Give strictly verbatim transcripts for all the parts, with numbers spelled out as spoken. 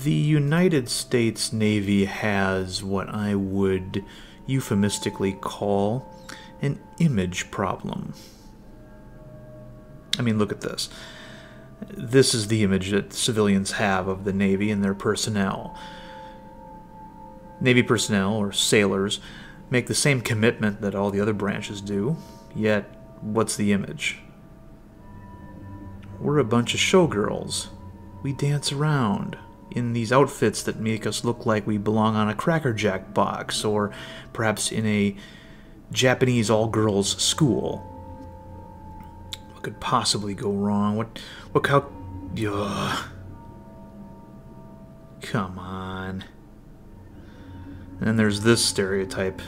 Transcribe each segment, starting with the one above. The United States Navy has what I would euphemistically call an image problem. I mean, look at this. This is the image that civilians have of the Navy and their personnel. Navy personnel, or sailors, make the same commitment that all the other branches do, yet what's the image? We're a bunch of showgirls. We dance around in these outfits that make us look like we belong on a Cracker Jack box, or perhaps in a Japanese all-girls school. What could possibly go wrong? What, what, how, ugh. Come on. And then there's this stereotype.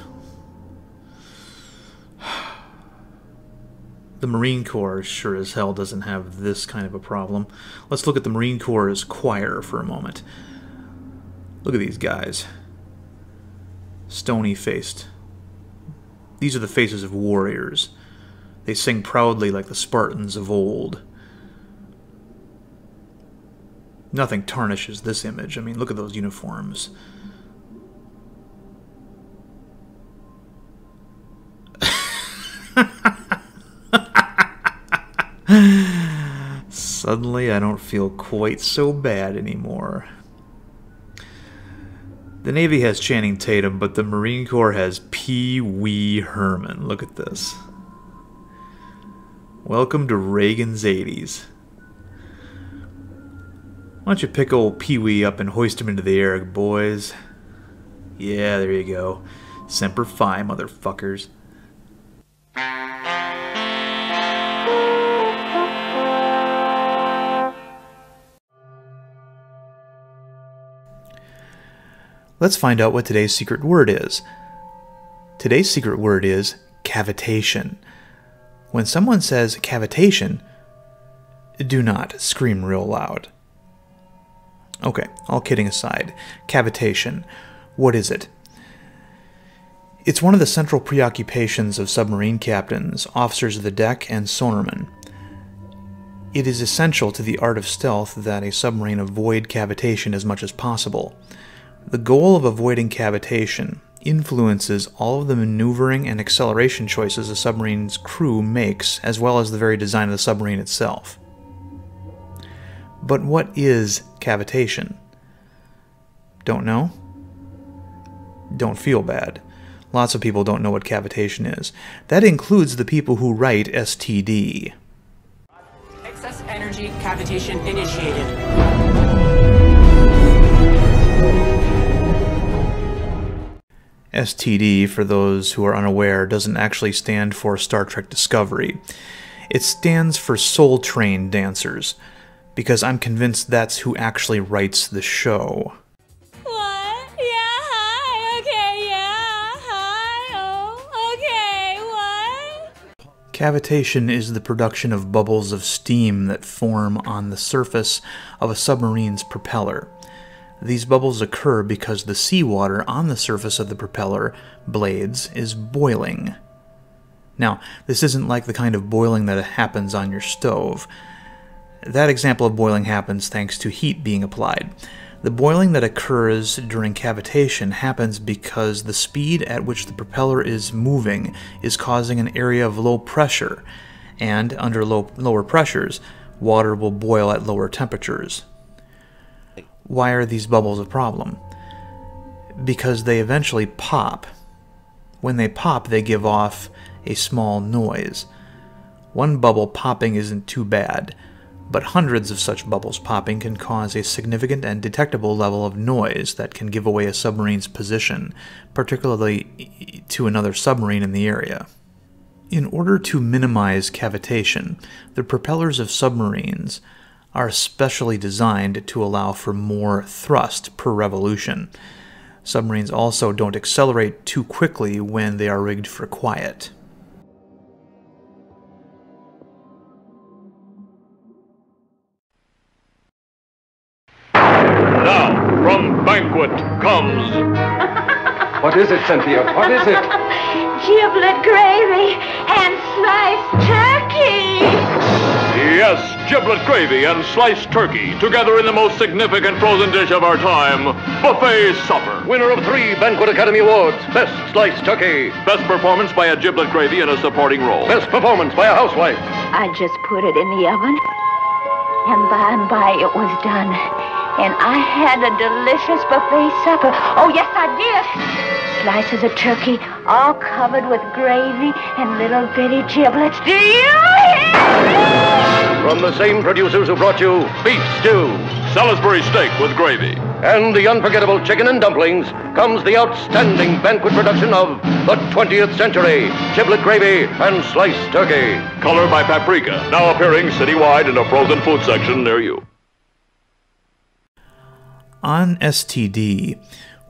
The Marine Corps sure as hell doesn't have this kind of a problem. Let's look at the Marine Corps' choir for a moment. Look at these guys. Stony-faced. These are the faces of warriors. They sing proudly like the Spartans of old. Nothing tarnishes this image. I mean, look at those uniforms. Suddenly, I don't feel quite so bad anymore. The Navy has Channing Tatum, but the Marine Corps has Pee-wee Herman. Look at this. Welcome to Reagan's eighties. Why don't you pick old Pee-wee up and hoist him into the air, boys? Yeah, there you go. Semper Fi, motherfuckers. Let's find out what today's secret word is. Today's secret word is cavitation. When someone says cavitation, do not scream real loud. Okay, all kidding aside, cavitation. What is it? It's one of the central preoccupations of submarine captains, officers of the deck, and sonarmen. It is essential to the art of stealth that a submarine avoid cavitation as much as possible. The goal of avoiding cavitation influences all of the maneuvering and acceleration choices a submarine's crew makes, as well as the very design of the submarine itself. But what is cavitation? Don't know? Don't feel bad. Lots of people don't know what cavitation is. That includes the people who write S T D. Excess energy cavitation initiated. S T D, for those who are unaware, doesn't actually stand for Star Trek Discovery. It stands for Soul Train Dancers, because I'm convinced that's who actually writes the show. What? Yeah, hi, okay, yeah, hi, oh, okay, what? Cavitation is the production of bubbles of steam that form on the surface of a submarine's propeller. These bubbles occur because the seawater on the surface of the propeller blades is boiling. Now, this isn't like the kind of boiling that happens on your stove. That example of boiling happens thanks to heat being applied. The boiling that occurs during cavitation happens because the speed at which the propeller is moving is causing an area of low pressure, and under low, lower pressures, water will boil at lower temperatures. Why are these bubbles a problem? Because they eventually pop. When they pop, they give off a small noise. One bubble popping isn't too bad, but hundreds of such bubbles popping can cause a significant and detectable level of noise that can give away a submarine's position, particularly to another submarine in the area. In order to minimize cavitation, the propellers of submarines are specially designed to allow for more thrust per revolution. Submarines also don't accelerate too quickly when they are rigged for quiet. Now, from banquet comes... What is it, Cynthia? What is it? Giblet gravy and sliced turkey! Yes! giblet gravy, and sliced turkey, together in the most significant frozen dish of our time, buffet supper. Winner of three Banquet Academy Awards, best sliced turkey. Best performance by a giblet gravy in a supporting role. Best performance by a housewife. I just put it in the oven, and by and by it was done. And I had a delicious buffet supper. Oh, yes, I did. Slices of turkey, all covered with gravy and little bitty giblets. Do you hear me? From the same producers who brought you beef stew, Salisbury steak with gravy, and the unforgettable chicken and dumplings comes the outstanding banquet production of the twentieth century, giblet gravy and sliced turkey. Color by Paprika, now appearing citywide in a frozen food section near you. On S T D...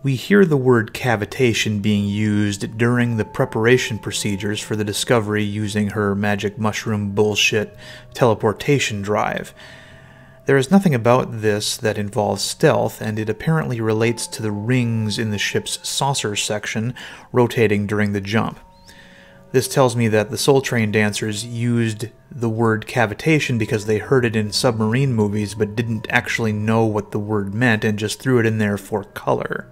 we hear the word cavitation being used during the preparation procedures for the Discovery using her magic mushroom bullshit teleportation drive. There is nothing about this that involves stealth, and it apparently relates to the rings in the ship's saucer section rotating during the jump. This tells me that the Soul Train dancers used the word cavitation because they heard it in submarine movies but didn't actually know what the word meant and just threw it in there for color.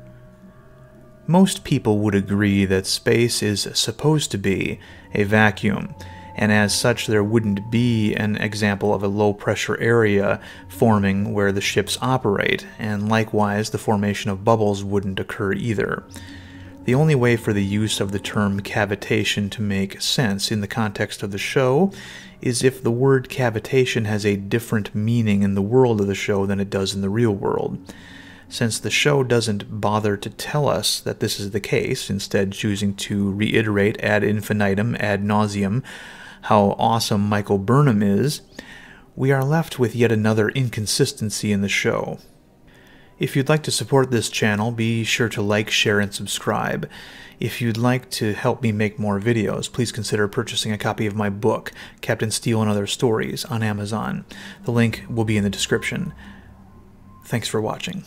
Most people would agree that space is supposed to be a vacuum, and as such there wouldn't be an example of a low-pressure area forming where the ships operate, and likewise the formation of bubbles wouldn't occur either. The only way for the use of the term cavitation to make sense in the context of the show is if the word cavitation has a different meaning in the world of the show than it does in the real world. Since the show doesn't bother to tell us that this is the case, instead choosing to reiterate ad infinitum, ad nauseum, how awesome Michael Burnham is, we are left with yet another inconsistency in the show. If you'd like to support this channel, be sure to like, share, and subscribe. If you'd like to help me make more videos, please consider purchasing a copy of my book, Captain Steel and Other Stories, on Amazon. The link will be in the description. Thanks for watching.